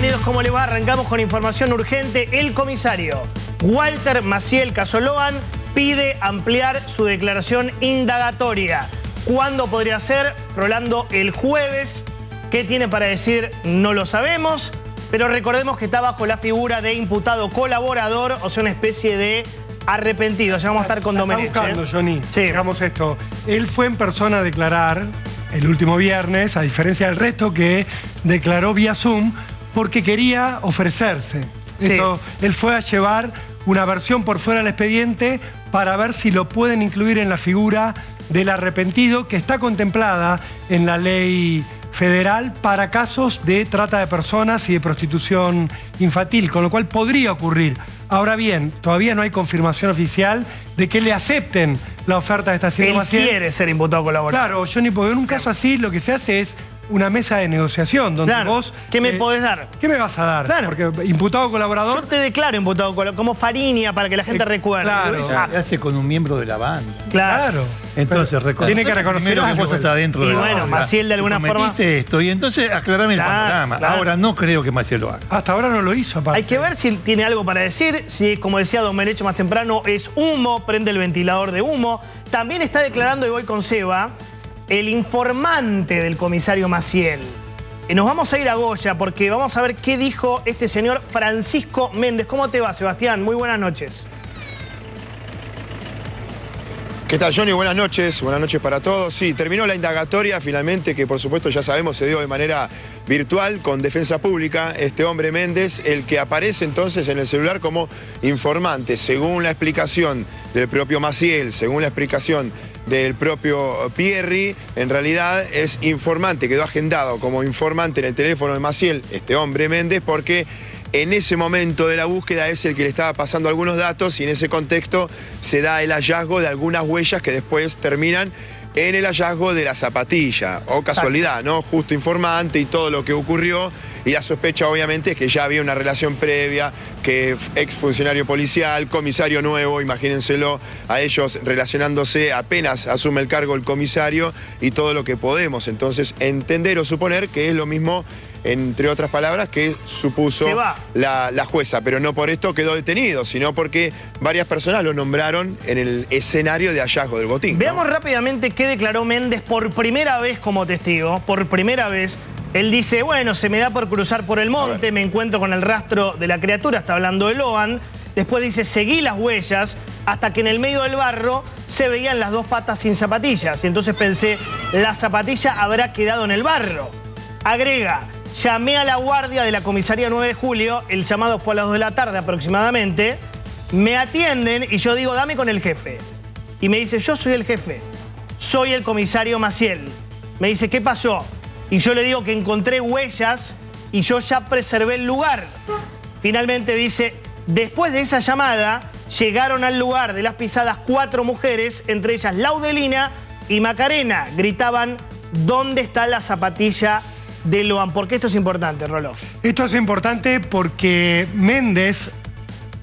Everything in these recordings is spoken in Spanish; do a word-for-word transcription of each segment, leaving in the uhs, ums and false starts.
bienvenidos. ¿Cómo le va? Arrancamos con información urgente. El comisario Walter Maciel Casoloan pide ampliar su declaración indagatoria. ¿Cuándo podría ser? Rolando, el jueves. ¿Qué tiene para decir? No lo sabemos, pero recordemos que está bajo la figura de imputado colaborador, o sea, una especie de arrepentido. Ya vamos a estar con Domeneche. Está buscando, Johnny. Sí. Digamos esto. Él fue en persona a declarar el último viernes, a diferencia del resto que declaró vía Zoom, porque quería ofrecerse. Sí. Esto, él fue a llevar una versión por fuera del expediente para ver si lo pueden incluir en la figura del arrepentido, que está contemplada en la ley federal para casos de trata de personas y de prostitución infantil, con lo cual podría ocurrir. Ahora bien, todavía no hay confirmación oficial de que le acepten la oferta de esta situación. Él quiere ser imputado colaborador. Claro, Johnny, porque en un caso así lo que se hace es una mesa de negociación donde claro. vos... ¿Qué me eh, podés dar? ¿Qué me vas a dar? Claro. Porque imputado colaborador... Yo te declaro imputado colaborador, como Fariña, para que la gente eh, recuerde. Claro. Ah. Se hace con un miembro de la banda. Claro. Entonces, recuerda. Tiene que reconocer que vos estás dentro y de la bueno, banda. Y bueno, Maciel de alguna forma... Metiste esto y entonces aclarame claro, el panorama. Claro. Ahora no creo que Maciel lo haga. Hasta ahora no lo hizo, aparte. Hay que ver si tiene algo para decir, si, como decía Domeneche más temprano, es humo, prende el ventilador de humo. También está declarando, y voy con Seba... el informante del comisario Maciel. Nos vamos a ir a Goya porque vamos a ver qué dijo este señor Francisco Méndez. ¿Cómo te va, Sebastián? Muy buenas noches. ¿Qué tal, Johnny? Buenas noches. Buenas noches para todos. Sí, terminó la indagatoria finalmente, que por supuesto ya sabemos se dio de manera virtual con defensa pública. Este hombre Méndez, el que aparece entonces en el celular como informante, según la explicación del propio Maciel, según la explicación del propio Pierri, en realidad es informante, quedó agendado como informante en el teléfono de Maciel, este hombre Méndez, porque en ese momento de la búsqueda es el que le estaba pasando algunos datos y en ese contexto se da el hallazgo de algunas huellas que después terminan en el hallazgo de la zapatilla, o casualidad, ¿no? Justo informante y todo lo que ocurrió. Y la sospecha, obviamente, es que ya había una relación previa, que exfuncionario policial, comisario nuevo, imagínenselo, a ellos relacionándose, apenas asume el cargo el comisario, y todo lo que podemos entonces entender o suponer que es lo mismo, entre otras palabras, que supuso la, la jueza. Pero no por esto quedó detenido, sino porque varias personas lo nombraron en el escenario de hallazgo del botín. Veamos, ¿no?, rápidamente qué declaró Méndez por primera vez como testigo. Por primera vez, él dice, bueno, se me da por cruzar por el monte, me encuentro con el rastro de la criatura, está hablando de Loan. Después dice, seguí las huellas hasta que en el medio del barro se veían las dos patas sin zapatillas. Y entonces pensé, la zapatilla habrá quedado en el barro. Agrega, llamé a la guardia de la comisaría nueve de julio, el llamado fue a las dos de la tarde aproximadamente, me atienden y yo digo, dame con el jefe. Y me dice, yo soy el jefe, soy el comisario Maciel. Me dice, ¿qué pasó? Y yo le digo que encontré huellas y yo ya preservé el lugar. Finalmente dice, después de esa llamada, llegaron al lugar de las pisadas cuatro mujeres, entre ellas Laudelina y Macarena. Gritaban, ¿dónde está la zapatilla de Loan? ¿Por qué esto es importante, Roló? Esto es importante porque Méndez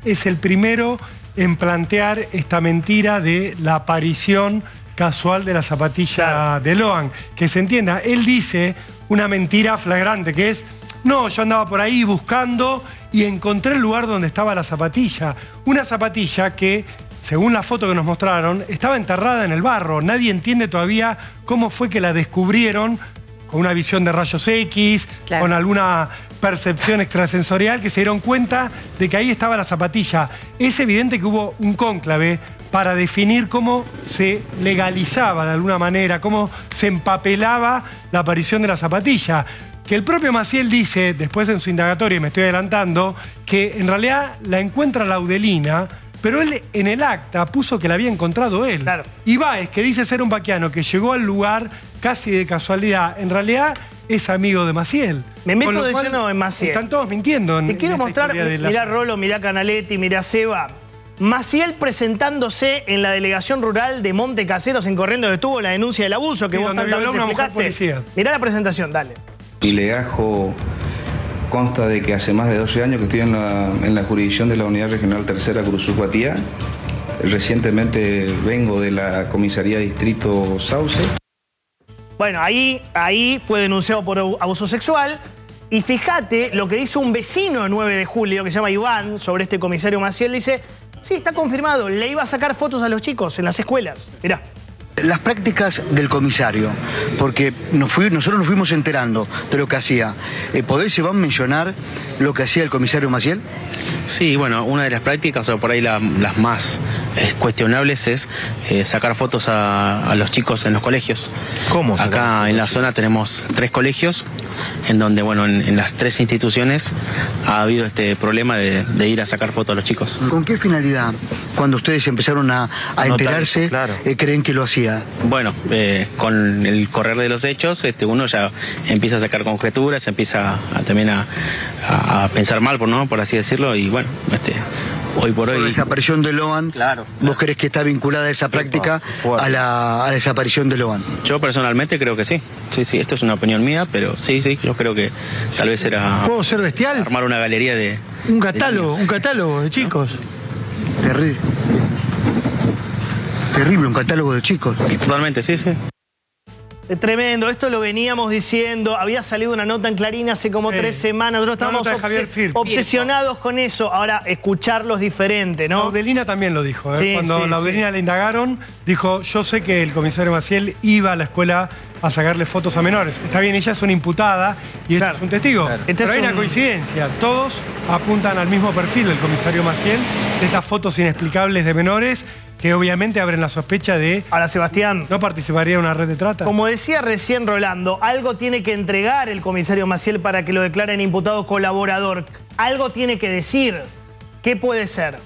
es el primero en plantear esta mentira de la aparición casual de la zapatilla claro. de Loan. Que se entienda, él dice una mentira flagrante, que es, no, yo andaba por ahí buscando y encontré el lugar donde estaba la zapatilla. Una zapatilla que, según la foto que nos mostraron, estaba enterrada en el barro. Nadie entiende todavía cómo fue que la descubrieron, con una visión de rayos X, claro. con alguna percepción extrasensorial, que se dieron cuenta de que ahí estaba la zapatilla. Es evidente que hubo un cónclave para definir cómo se legalizaba de alguna manera, cómo se empapelaba la aparición de la zapatilla. Que el propio Maciel dice, después en su indagatoria, y me estoy adelantando, que en realidad la encuentra Laudelina, pero él en el acta puso que la había encontrado él. Claro. Y Báez, que dice ser un vaquiano, que llegó al lugar casi de casualidad, en realidad es amigo de Maciel. Me meto de lleno en Maciel. Están todos mintiendo. Te quiero mostrar, mirá Rolo, mirá Canaletti, mirá Seba. Maciel presentándose en la delegación rural de Monte Caseros en Corrientes, donde estuvo la denuncia del abuso que sí, vos tantas veces explicaste. Mirá la presentación, dale. Mi legajo consta de que hace más de doce años que estoy en la, en la jurisdicción de la Unidad Regional Tercera Curuzú-Cuatía. Recientemente vengo de la Comisaría Distrito Sauce. Bueno, ahí, ahí fue denunciado por abuso sexual. Y fíjate lo que dice un vecino de nueve de julio, que se llama Iván, sobre este comisario Maciel. Dice, sí, está confirmado, le iba a sacar fotos a los chicos en las escuelas. Mirá. Las prácticas del comisario, porque nos fui, nosotros nos fuimos enterando de lo que hacía. ¿Podés, Iván, mencionar lo que hacía el comisario Maciel? Sí, bueno, una de las prácticas, o por ahí la, las más eh, cuestionables, es eh, sacar fotos a, a los chicos en los colegios. ¿Cómo? Acá en la zona tenemos tres colegios, en donde, bueno, en, en las tres instituciones ha habido este problema de, de ir a sacar fotos a los chicos. ¿Con qué finalidad, cuando ustedes empezaron a, a enterarse, claro, eh, creen que lo hacían? Bueno, eh, con el correr de los hechos, este, uno ya empieza a sacar conjeturas, empieza a, también a, a, a pensar mal, por, ¿no? por así decirlo, y bueno, este, hoy por hoy... Por la desaparición de Loan, claro, claro. ¿Vos crees que está vinculada esa práctica a la, a la desaparición de Loan? Yo personalmente creo que sí, sí, sí, esto es una opinión mía, pero sí, sí, yo creo que tal vez era... ¿Puedo ser bestial? Armar una galería de... Un catálogo, de un catálogo de chicos. ¿No? Terrible. Terrible, un catálogo de chicos. Totalmente, sí, sí. Es tremendo, esto lo veníamos diciendo. Había salido una nota en Clarín hace como eh, tres semanas. Nosotros estábamos obsesionados con eso. Ahora, escucharlos diferente, ¿no? Laudelina también lo dijo. ¿eh? Sí, Cuando sí, Laudelina sí. le indagaron, dijo, yo sé que el comisario Maciel iba a la escuela a sacarle fotos a menores. Está bien, ella es una imputada y claro, es un testigo. Claro. Pero hay un... una coincidencia. Todos apuntan al mismo perfil del comisario Maciel, de estas fotos inexplicables de menores, que obviamente abren la sospecha de... Ahora, Sebastián, ¿no participaría en una red de trata? Como decía recién Rolando, algo tiene que entregar el comisario Maciel para que lo declaren imputado colaborador. Algo tiene que decir. ¿Qué puede ser?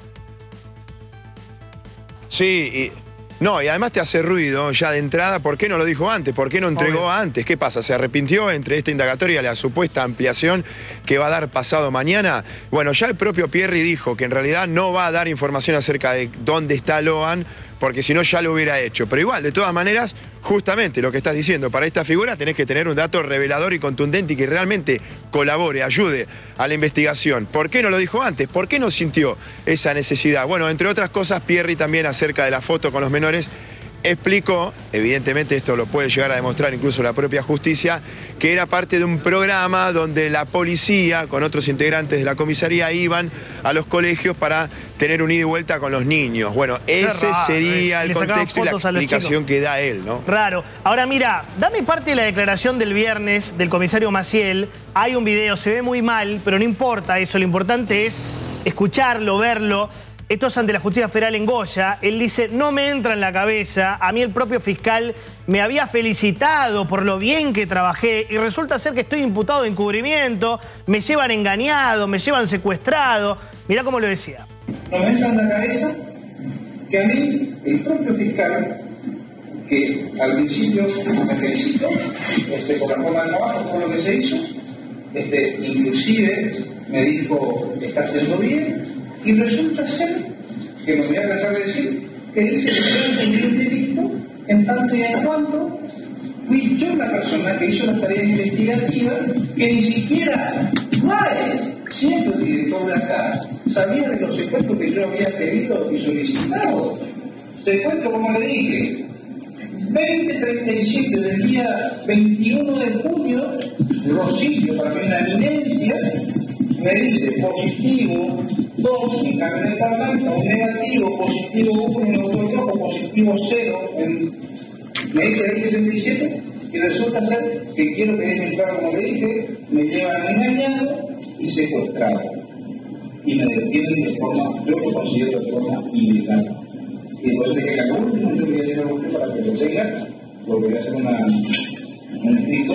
Sí, y, no, y además te hace ruido ya de entrada. ¿Por qué no lo dijo antes? ¿Por qué no entregó Obvio. antes? ¿Qué pasa? ¿Se arrepintió entre esta indagatoria y la supuesta ampliación que va a dar pasado mañana? Bueno, ya el propio Pierri dijo que en realidad no va a dar información acerca de dónde está Loan, porque si no ya lo hubiera hecho. Pero igual, de todas maneras, justamente lo que estás diciendo, para esta figura tenés que tener un dato revelador y contundente y que realmente colabore, ayude a la investigación. ¿Por qué no lo dijo antes? ¿Por qué no sintió esa necesidad? Bueno, entre otras cosas, Pierri también acerca de la foto con los menores explicó, evidentemente esto lo puede llegar a demostrar incluso la propia justicia, que era parte de un programa donde la policía con otros integrantes de la comisaría iban a los colegios para tener un ida y vuelta con los niños. Bueno, ese raro, sería es, el contexto y la explicación que da él, ¿no? Raro. Ahora mira, dame parte de la declaración del viernes del comisario Maciel. Hay un video, se ve muy mal, pero no importa eso, lo importante es escucharlo, verlo. Esto es ante la justicia federal en Goya. Él dice, no me entra en la cabeza, a mí el propio fiscal me había felicitado por lo bien que trabajé y resulta ser que estoy imputado de encubrimiento, me llevan engañado, me llevan secuestrado. Mirá cómo lo decía. No me entra en la cabeza que a mí el propio fiscal, que al principio me felicitó este, por la forma de trabajo, por lo que se hizo, este, inclusive me dijo, está haciendo bien. Y resulta ser, que me voy a cansar de decir, que dice que yo tenía un delito en tanto y en cuanto fui yo la persona que hizo las tareas investigativas, que ni siquiera Maes, siendo el director de acá, sabía de los secuestros que yo había pedido y solicitado. Secuestro, como le dije, veinte treinta y siete del día veintiuno de junio, Rosillo, para mí una eminencia, me dice positivo, dos en camioneta blanca, un negativo, positivo uno, en otro rojo, positivo cero, me dice veinte treinta y siete, y resulta ser que quiero que dejen claro, como le dije, me llevan engañado y secuestrado. Y me detienen de forma, yo lo considero de forma ilegal. Y entonces que la última, yo voy a hacer algo para que lo tenga, porque voy a hacer una, un escrito,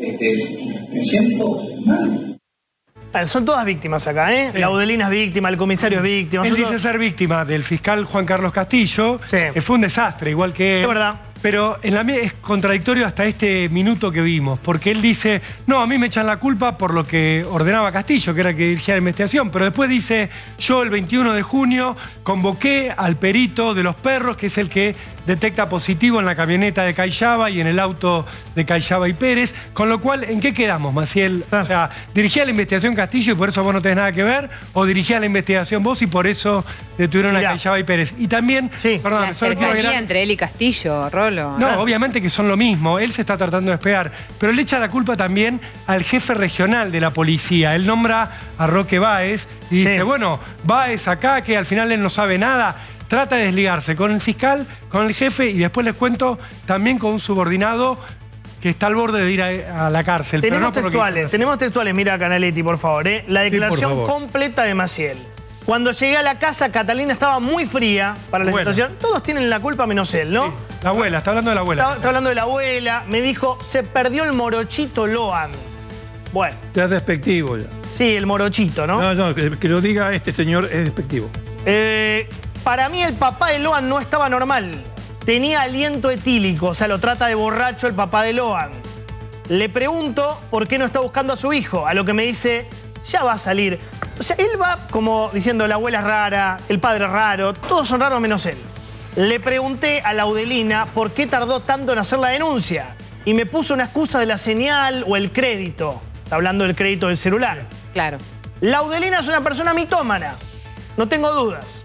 este, me siento mal. Son todas víctimas acá, ¿eh? Sí. Laudelina es víctima, el comisario es víctima. Él nosotros... dice ser víctima del fiscal Juan Carlos Castillo. Sí. Que fue un desastre, igual que... Es verdad. Pero en la es contradictorio hasta este minuto que vimos, porque él dice, no, a mí me echan la culpa por lo que ordenaba Castillo, que era el que dirigía la investigación, pero después dice, yo el veintiuno de junio convoqué al perito de los perros, que es el que detecta positivo en la camioneta de Caillava y en el auto de Caillava y Pérez. Con lo cual, ¿en qué quedamos, Maciel? Claro. O sea, ¿dirigía la investigación Castillo y por eso vos no tenés nada que ver? ¿O dirigía la investigación vos y por eso detuvieron Mirá. a Caillava y Pérez? Y también... Sí. Perdón, la cercanía entre él y Castillo, Rolo. No, ah. obviamente que son lo mismo. Él se está tratando de despegar. Pero le echa la culpa también al jefe regional de la policía. Él nombra a Roque Báez y dice, sí. bueno, Báez acá, que al final él no sabe nada. Trata de desligarse con el fiscal, con el jefe, y después les cuento también con un subordinado que está al borde de ir a, a la cárcel. Tenemos, pero no por textuales, lo que tenemos textuales, mira Canaletti, por favor. ¿eh? La declaración sí, por favor. completa de Maciel. Cuando llegué a la casa, Catalina estaba muy fría para la abuela. situación. Todos tienen la culpa menos él, ¿no? Sí. La abuela, está hablando de la abuela. Está, está hablando de la abuela. Me dijo, se perdió el morochito Loan. Bueno. Ya es despectivo ya. Sí, el morochito, ¿no? No, no, que, que lo diga este señor es despectivo. Eh... Para mí el papá de Loan no estaba normal. Tenía aliento etílico, o sea, lo trata de borracho el papá de Loan. Le pregunto por qué no está buscando a su hijo, a lo que me dice, ya va a salir. O sea, él va como diciendo, la abuela es rara, el padre es raro, todos son raros menos él. Le pregunté a Laudelina por qué tardó tanto en hacer la denuncia y me puso una excusa de la señal o el crédito. Está hablando del crédito del celular. Claro. Laudelina es una persona mitómana, no tengo dudas.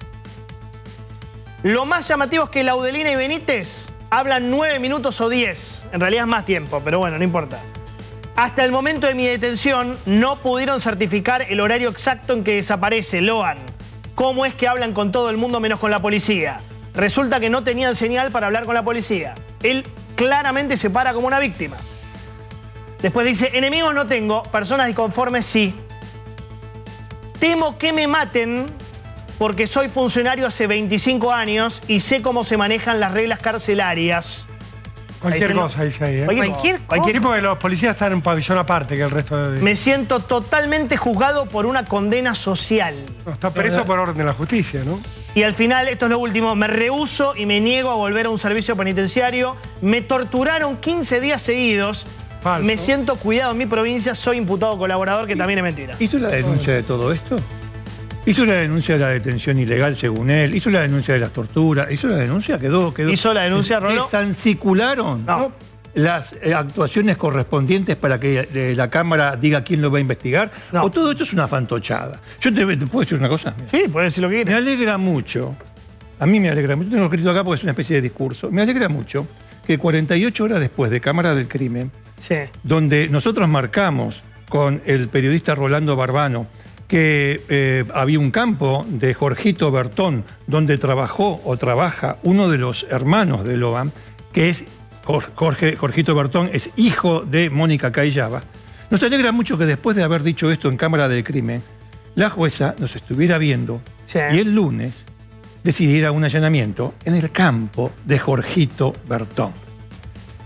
Lo más llamativo es que Laudelina y Benítez hablan nueve minutos o diez. En realidad es más tiempo, pero bueno, no importa. Hasta el momento de mi detención no pudieron certificar el horario exacto en que desaparece Loan. ¿Cómo es que hablan con todo el mundo menos con la policía? Resulta que no tenían señal para hablar con la policía. Él claramente se para como una víctima. Después dice, enemigos no tengo, personas disconformes sí. Temo que me maten... porque soy funcionario hace veinticinco años y sé cómo se manejan las reglas carcelarias. Cualquier cosa dice ahí, ¿eh? Cualquier, cualquier cosa. Cualquier tipo de los policías están en un pabellón aparte que el resto de... Me siento totalmente juzgado por una condena social. No, está preso por orden de la justicia, ¿no? Y al final, esto es lo último, me rehúso y me niego a volver a un servicio penitenciario. Me torturaron quince días seguidos. Falso. Me siento cuidado en mi provincia, soy imputado colaborador, que también es mentira. ¿Hizo la denuncia de todo esto? Hizo la denuncia de la detención ilegal, según él. Hizo la denuncia de las torturas. Hizo la denuncia, quedó... quedó. Hizo la denuncia, Rolo. Desansicularon no. ¿no? las eh, actuaciones correspondientes para que eh, la Cámara diga quién lo va a investigar. No. O todo esto es una fantochada. Yo te, te puedo decir una cosa. Mira. Sí, puedes decir lo que quieras. Me alegra mucho. A mí me alegra mucho. Tengo escrito acá porque es una especie de discurso. Me alegra mucho que cuarenta y ocho horas después de Cámara del Crimen, sí. donde nosotros marcamos con el periodista Rolando Barbano que eh, había un campo de Jorgito Bertón donde trabajó o trabaja uno de los hermanos de Loan, que es Jorge, Jorgito Bertón, es hijo de Mónica Caillava. Nos alegra mucho que después de haber dicho esto en Cámara del Crimen, la jueza nos estuviera viendo sí. y el lunes decidiera un allanamiento en el campo de Jorgito Bertón.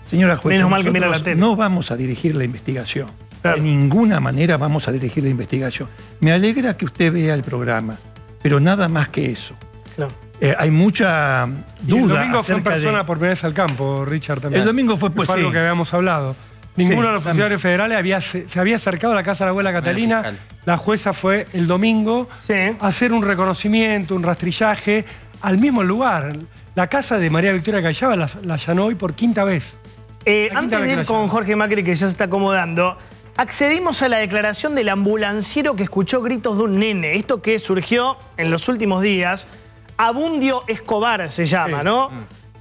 Señora jueza, menos mal que mira la tele. No vamos a dirigir la investigación. Claro. De ninguna manera vamos a dirigir la investigación. Me alegra que usted vea el programa, pero nada más que eso. Claro. Eh, hay mucha duda. El domingo fue en persona de... por primera vez al campo, Richard, también. El domingo fue, pues, fue algo sí. que habíamos hablado. Ninguno sí, de los funcionarios también. federales había, se, se había acercado a la casa de la abuela Catalina. Bueno, la jueza fue el domingo sí. a hacer un reconocimiento, un rastrillaje, al mismo lugar. La casa de María Victoria Caillava la, la allanó hoy por quinta vez. Eh, quinta antes vez de ir con Jorge Macri, que ya se está acomodando... Accedimos a la declaración del ambulanciero que escuchó gritos de un nene. Esto que surgió en los últimos días. Abundio Escobar se llama, sí. ¿no? Mm.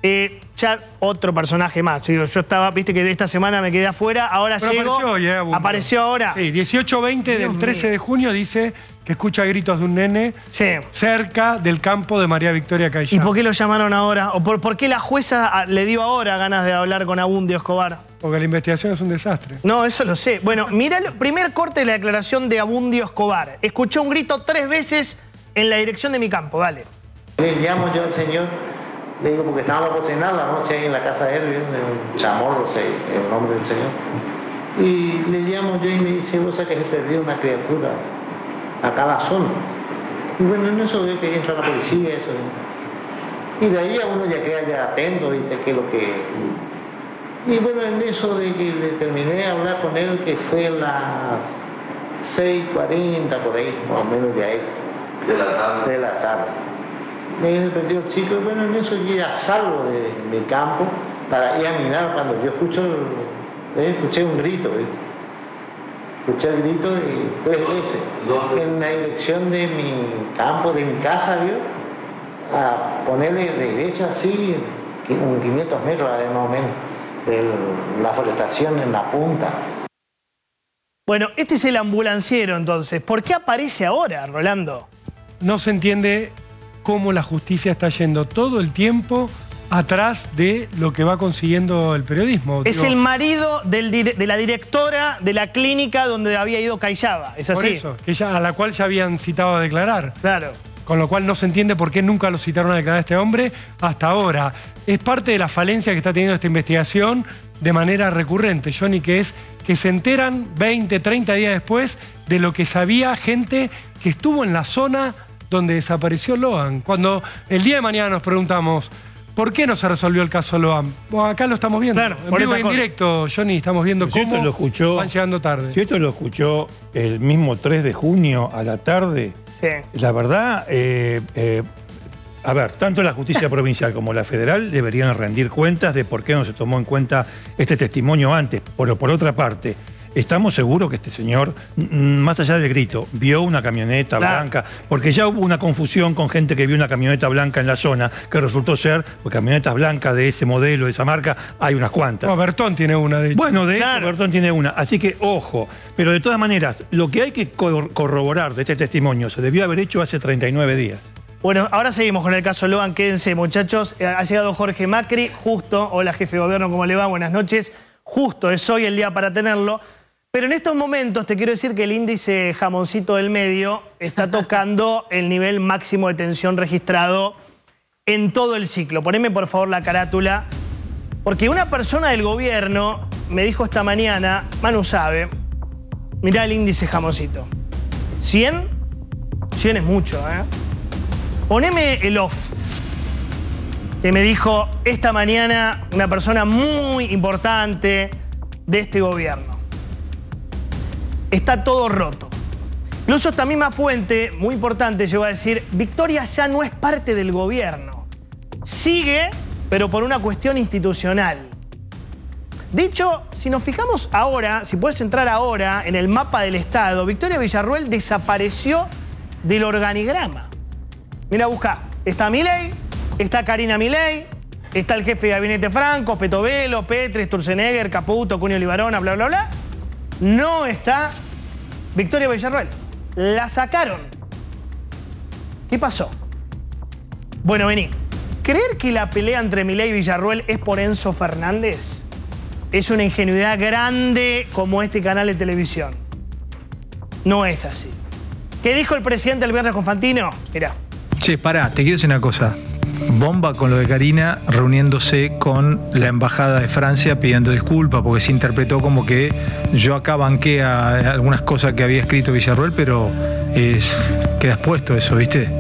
Eh, ya otro personaje más. Yo, yo estaba, viste que esta semana me quedé afuera, ahora Pero llego. Apareció, hoy, eh, apareció ahora. Sí, dieciocho veinte del trece de junio dice que escucha gritos de un nene sí. cerca del campo de María Victoria Caillava. ¿Y por qué lo llamaron ahora? ¿O por, por qué la jueza le dio ahora ganas de hablar con Abundio Escobar? Porque la investigación es un desastre. No, eso lo sé. Bueno, mirá el primer corte de la declaración de Abundio Escobar. Escuchó un grito tres veces en la dirección de mi campo. Dale. Le llamo yo al señor, le digo, porque estábamos por cenar la noche ahí en la casa de él, de un chamorro, o sea, el nombre del señor. Y le llamo yo y me dice, vos sabés que se perdió una criatura acá a la zona. Y bueno, en eso veo que entra la policía, eso. Y de ahí a uno ya queda ya atento, ¿viste? Que lo que... Y bueno, en eso de que le terminé de hablar con él, que fue a las seis cuarenta, por ahí, más o menos de ahí. De la tarde. De la tarde. me he sorprendido chicos, bueno, en eso yo ya salgo de mi campo para ir a mirar. Cuando yo escucho, eh, escuché un grito, ¿viste? Escuché el grito de tres veces. ¿Dónde? En la dirección de mi campo, de mi casa, ¿vio? A ponerle derecha así, un quinientos metros más o menos, de la forestación en la punta. Bueno, este es el ambulanciero entonces. ¿Por qué aparece ahora, Rolando? No se entiende cómo la justicia está yendo todo el tiempo atrás de lo que va consiguiendo el periodismo. Es digo, el marido del, de la directora de la clínica donde había ido Caillava, ¿es así? Por eso, que ella, a la cual ya habían citado a declarar. Claro. Con lo cual no se entiende por qué nunca lo citaron a declarar a este hombre hasta ahora. Es parte de la falencia que está teniendo esta investigación de manera recurrente, Johnny, que es que se enteran veinte, treinta días después de lo que sabía gente que estuvo en la zona donde desapareció Loan. Cuando el día de mañana nos preguntamos, ¿por qué no se resolvió el caso Loan? Bueno, acá lo estamos viendo, claro, en vivo y en directo, Johnny, estamos viendo si cómo lo escuchó, van llegando tarde. Si esto lo escuchó el mismo tres de junio a la tarde, sí. La verdad, eh, eh, a ver, tanto la justicia provincial como la federal deberían rendir cuentas de por qué no se tomó en cuenta este testimonio antes. Pero por otra parte, estamos seguros que este señor, más allá del grito, vio una camioneta claro. blanca, porque ya hubo una confusión con gente que vio una camioneta blanca en la zona, que resultó ser, pues camionetas blancas de ese modelo, de esa marca, hay unas cuantas. No, Bertón tiene una, de hecho. Bueno, de claro. hecho, Bertón tiene una. Así que, ojo. Pero de todas maneras, lo que hay que corroborar de este testimonio se debió haber hecho hace treinta y nueve días. Bueno, ahora seguimos con el caso Loan. Quédense, muchachos. Ha llegado Jorge Macri, justo. Hola, jefe de gobierno, ¿cómo le va? Buenas noches. Justo, es hoy el día para tenerlo. Pero en estos momentos te quiero decir que el índice jamoncito del medio está tocando el nivel máximo de tensión registrado en todo el ciclo. Poneme por favor la carátula, porque una persona del gobierno me dijo esta mañana, Manu sabe, mirá el índice jamoncito. cien, cien es mucho, ¿eh? Poneme el off, que me dijo esta mañana una persona muy importante de este gobierno. Está todo roto. Incluso esta misma fuente, muy importante, llegó a decir, Victoria ya no es parte del gobierno. Sigue, pero por una cuestión institucional. De hecho, si nos fijamos ahora, si puedes entrar ahora en el mapa del Estado, Victoria Villarruel desapareció del organigrama. Mira, busca. Está Milei, está Karina Milei, está el jefe de gabinete Franco, Petovelo, Petre, Sturzenegger, Caputo, Cunio Libarona, bla, bla, bla. No está Victoria Villarruel. La sacaron. ¿Qué pasó? Bueno, vení. ¿Creer que la pelea entre Milei y Villarruel es por Enzo Fernández? Es una ingenuidad grande como este canal de televisión. No es así. ¿Qué dijo el presidente el viernes con Fantino? Mirá. Che, pará, te quiero decir una cosa. Bomba con lo de Karina reuniéndose con la embajada de Francia pidiendo disculpas porque se interpretó como que yo acá banqué a algunas cosas que había escrito Villarruel, pero es, queda expuesto eso, ¿viste?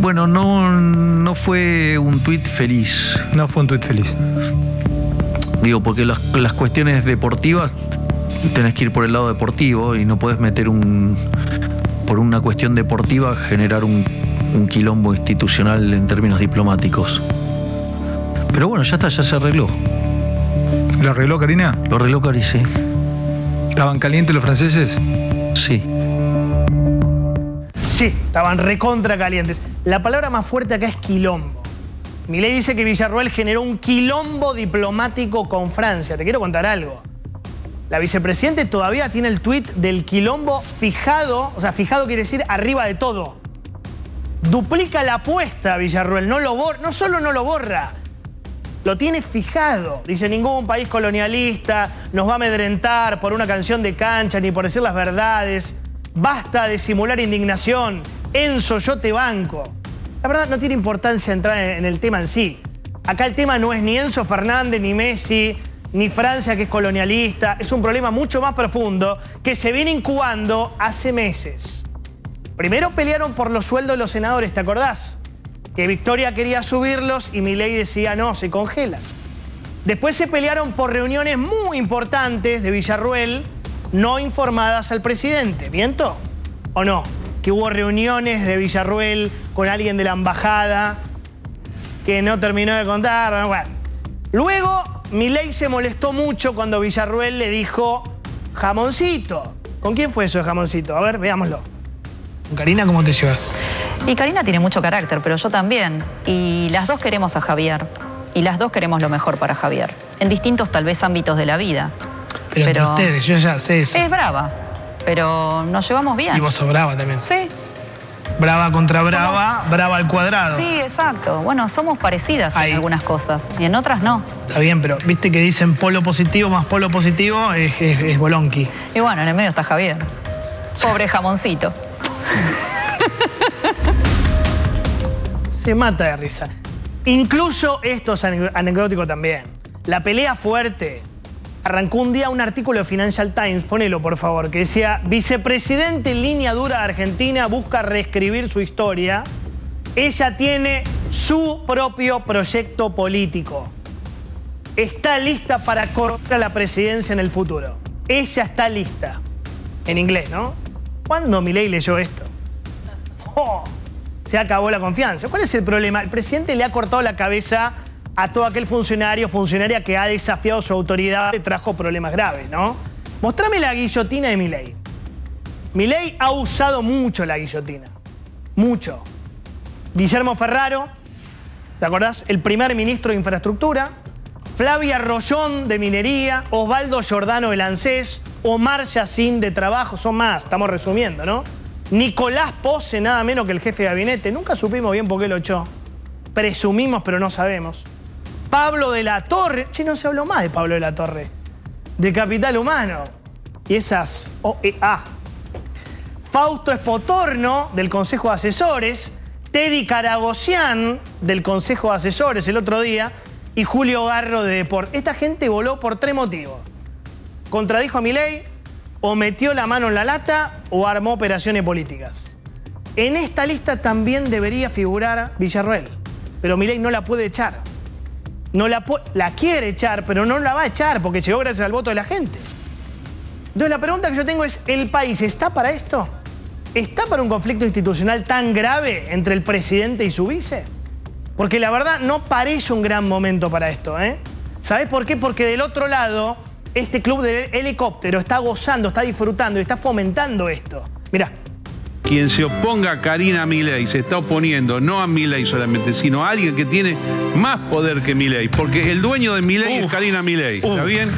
Bueno, no, no fue un tuit feliz. No fue un tuit feliz. Digo, porque las, las cuestiones deportivas tenés que ir por el lado deportivo y no podés meter un... por una cuestión deportiva generar un... un quilombo institucional en términos diplomáticos. Pero bueno, ya está, ya se arregló. ¿Lo arregló Karina? Lo arregló Karina, sí. ¿Estaban calientes los franceses? Sí. Sí, estaban recontra calientes. La palabra más fuerte acá es quilombo. Milei dice que Villarruel generó un quilombo diplomático con Francia. Te quiero contar algo. La vicepresidente todavía tiene el tuit del quilombo fijado, o sea, fijado quiere decir arriba de todo. Duplica la apuesta, Villarruel. No, lo borra, no solo no lo borra, lo tiene fijado. Dice, ningún país colonialista nos va a amedrentar por una canción de cancha ni por decir las verdades. Basta de simular indignación. Enzo, yo te banco. La verdad, no tiene importancia entrar en el tema en sí. Acá el tema no es ni Enzo Fernández, ni Messi, ni Francia, que es colonialista. Es un problema mucho más profundo que se viene incubando hace meses. Primero pelearon por los sueldos de los senadores, ¿te acordás? Que Victoria quería subirlos y Milei decía, no, se congelan. Después se pelearon por reuniones muy importantes de Villarruel, no informadas al presidente, ¿miento? ¿O no? que hubo reuniones de Villarruel con alguien de la embajada que no terminó de contar. Bueno. Luego, Milei se molestó mucho cuando Villarruel le dijo jamoncito. ¿Con quién fue eso de jamoncito? A ver, veámoslo. ¿Con Karina cómo te llevas? Y Karina tiene mucho carácter, pero yo también. Y las dos queremos a Javier. Y las dos queremos lo mejor para Javier. En distintos, tal vez, ámbitos de la vida. Pero, pero entre ustedes, yo ya sé eso. Es brava, pero nos llevamos bien. Y vos sos brava también. Sí. Brava contra brava, somos... brava al cuadrado. Sí, exacto. Bueno, somos parecidas Ahí. en algunas cosas y en otras no. Está bien, pero viste que dicen polo positivo más polo positivo es, es, es bolonqui. Y bueno, en el medio está Javier. Pobre jamoncito. Se mata de risa. Incluso esto es anecdótico también. La pelea fuerte. Arrancó un día un artículo de Financial Times, ponelo por favor, que decía: vicepresidente en línea dura de Argentina busca reescribir su historia. Ella tiene su propio proyecto político. Está lista para correr a la presidencia en el futuro. Ella está lista. En inglés, ¿no? ¿Cuándo Milei leyó esto? ¡Oh! Se acabó la confianza. ¿Cuál es el problema? El presidente le ha cortado la cabeza a todo aquel funcionario o funcionaria que ha desafiado su autoridad y trajo problemas graves, ¿no? Mostrame la guillotina de Milei. Milei ha usado mucho la guillotina. Mucho. Guillermo Ferraro, ¿te acordás? El primer ministro de Infraestructura. Flavia Rollón de Minería. Osvaldo Giordano del ANSES. Omar Yacín de Trabajo. Son más, estamos resumiendo, ¿no? Nicolás Pose, nada menos que el jefe de gabinete. Nunca supimos bien por qué lo echó. Presumimos, pero no sabemos. Pablo de la Torre. Che, no se habló más de Pablo de la Torre. De Capital Humano. Y esas O E A. Fausto Espotorno, del Consejo de Asesores. Teddy Karagozian, del Consejo de Asesores, el otro día. Y Julio Garro, de Deportes. Esta gente voló por tres motivos. Contradijo a Milei, o metió la mano en la lata, o armó operaciones políticas. En esta lista también debería figurar Villarruel. Pero Milei no la puede echar. No la, la quiere echar, pero no la va a echar porque llegó gracias al voto de la gente. Entonces la pregunta que yo tengo es, ¿el país está para esto? ¿Está para un conflicto institucional tan grave entre el presidente y su vice? Porque la verdad no parece un gran momento para esto, ¿eh? ¿Sabés por qué? Porque del otro lado, este club del helicóptero está gozando, está disfrutando y está fomentando esto. Mirá. Quien se oponga a Karina Milei se está oponiendo no a Milei solamente, sino a alguien que tiene más poder que Milei. Porque el dueño de Milei es Karina Milei. ¿Está bien?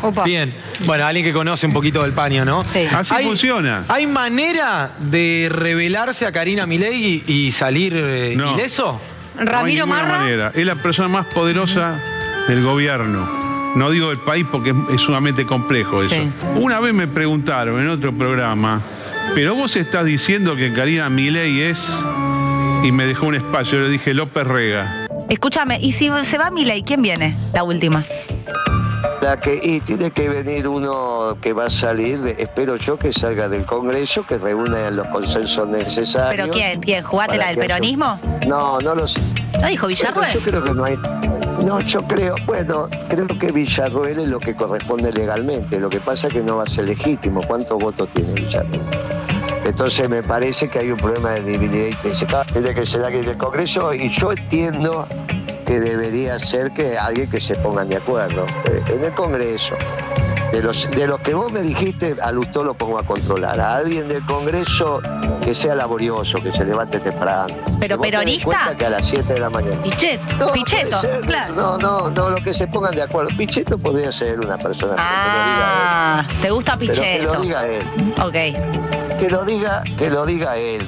Opa. Bien. Bueno, alguien que conoce un poquito del paño, ¿no? Sí. Así ¿Hay, funciona. ¿Hay manera de revelarse a Karina Milei y, y salir eh, no. ileso? ¿Ramiro no Marra? Manera. Es la persona más poderosa del gobierno. No digo del país porque es sumamente complejo eso. Sí. Una vez me preguntaron en otro programa, pero vos estás diciendo que Karina Milei es... Y me dejó un espacio, yo le dije López Rega. Escúchame, y si se va Milei, ¿quién viene? La última. La que, y tiene que venir uno que va a salir, de, espero yo que salga del Congreso, que reúna los consensos necesarios. ¿Pero quién? ¿Quién? ¿Jugátela del peronismo? Yo... No, no lo sé. ¿No dijo Villarruel? Yo creo que no hay... No, yo creo, bueno, creo que Villarruel es lo que corresponde legalmente. Lo que pasa es que no va a ser legítimo. ¿Cuántos votos tiene Villarruel? Entonces me parece que hay un problema de debilidad intrínseca. Tiene que ser alguien del Congreso y yo entiendo que debería ser que alguien que se pongan de acuerdo. En el Congreso, de los, de los que vos me dijiste, a Lustó lo pongo a controlar. A alguien del Congreso que sea laborioso, que se levante temprano. ¿Pero peronista? Que a las siete de la mañana. Pichetto, no, Pichetto, ser, claro. No, no, no, lo que se pongan de acuerdo. Pichetto podría ser una persona. Ah, que lo diga él. ¿Te gusta Pichetto? Pero que lo diga él. Ok. Que lo diga, que lo diga él.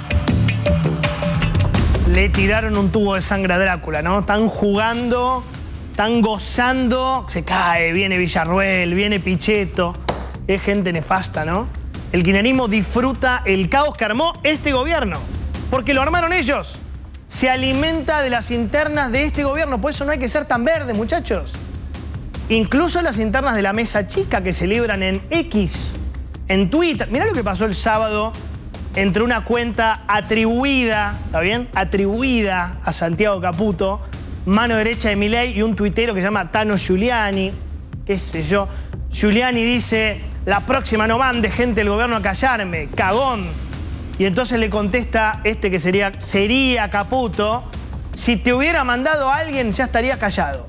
Le tiraron un tubo de sangre a Drácula, ¿no? Están jugando, están gozando. Se cae, viene Villarruel, viene Pichetto. Es gente nefasta, ¿no? El kirchnerismo disfruta el caos que armó este gobierno. Porque lo armaron ellos. Se alimenta de las internas de este gobierno. Por eso no hay que ser tan verde, muchachos. Incluso las internas de la mesa chica que se libran en X, en Twitter. Mirá lo que pasó el sábado entre una cuenta atribuida, ¿está bien? Atribuida a Santiago Caputo, mano derecha de Milei, y un tuitero que se llama Tano Giuliani, qué sé yo. Giuliani dice: la próxima no mande gente del gobierno a callarme, cagón. Y entonces le contesta este que sería, sería Caputo, si te hubiera mandado a alguien ya estarías callado.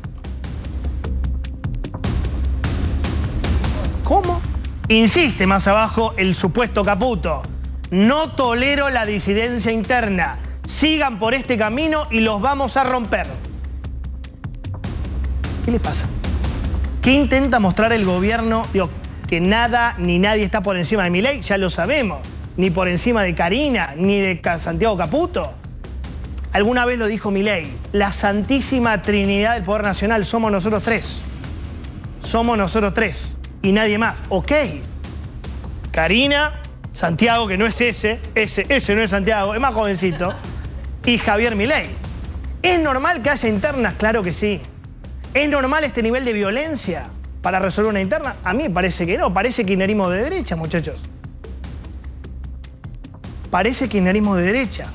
¿Cómo? Insiste más abajo el supuesto Caputo. No tolero la disidencia interna. Sigan por este camino y los vamos a romper. ¿Qué les pasa? ¿Qué intenta mostrar el gobierno? Digo, que nada ni nadie está por encima de Milei, ya lo sabemos. Ni por encima de Karina, ni de Santiago Caputo. Alguna vez lo dijo Milei, la santísima trinidad del Poder Nacional somos nosotros tres. Somos nosotros tres y nadie más. Ok. Karina... Santiago, que no es ese, ese, ese no es Santiago, es más jovencito, y Javier Milei. ¿Es normal que haya internas? Claro que sí. ¿Es normal este nivel de violencia para resolver una interna? A mí parece que no, parece kirchnerismo de derecha, muchachos. Parece kirchnerismo de derecha.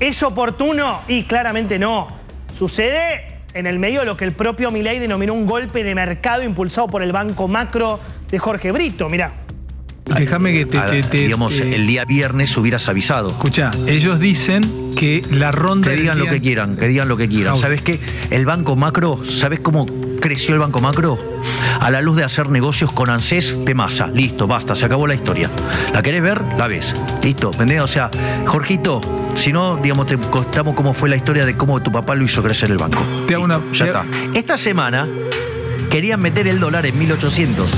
¿Es oportuno? Y claramente no. Sucede en el medio de lo que el propio Milei denominó un golpe de mercado impulsado por el Banco Macro de Jorge Brito, mirá. Déjame que te, te, te... Digamos, eh, el día viernes hubieras avisado. Escuchá, ellos dicen que la ronda... Que digan día... lo que quieran, que digan lo que quieran. No. ¿Sabés qué? El Banco Macro, ¿sabés cómo creció el Banco Macro? A la luz de hacer negocios con ANSES de Massa. Listo, basta, se acabó la historia. ¿La querés ver? La ves. Listo, ¿entendés? O sea, Jorgito, si no, digamos, te contamos cómo fue la historia de cómo tu papá lo hizo crecer el banco. Te hago una... Ya te... está. Esta semana querían meter el dólar en mil ochocientos.